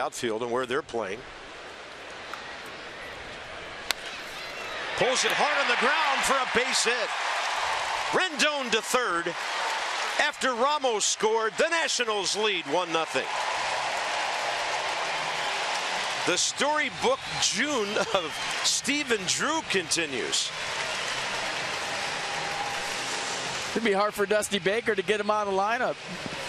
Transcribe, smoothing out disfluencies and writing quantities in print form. outfield and where they're playing. Pulls it hard on the ground for a base hit. Rendon to third. After Ramos scored, the Nationals lead 1-0. The storybook June of Stephen Drew continues. It'd be hard for Dusty Baker to get him out of the lineup.